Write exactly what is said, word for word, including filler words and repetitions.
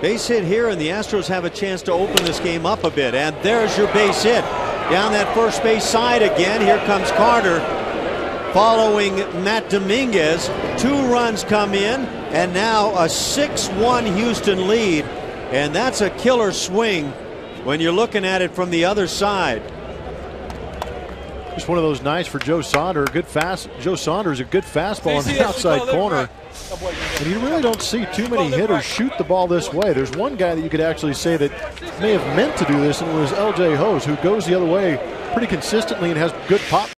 Base hit here, and the Astros have a chance to open this game up a bit. And there's your base hit. Down that first base side again. Here comes Carter following Matt Dominguez. Two runs come in, and now a six one Houston lead. And that's a killer swing when you're looking at it from the other side. Just one of those nights for Joe Saunders. Good fast. Joe Saunders, a good fastball on the outside corner. And you really don't see too many hitters shoot the ball this way. There's one guy that you could actually say that may have meant to do this, and it was L J Hoes, who goes the other way pretty consistently and has good pop.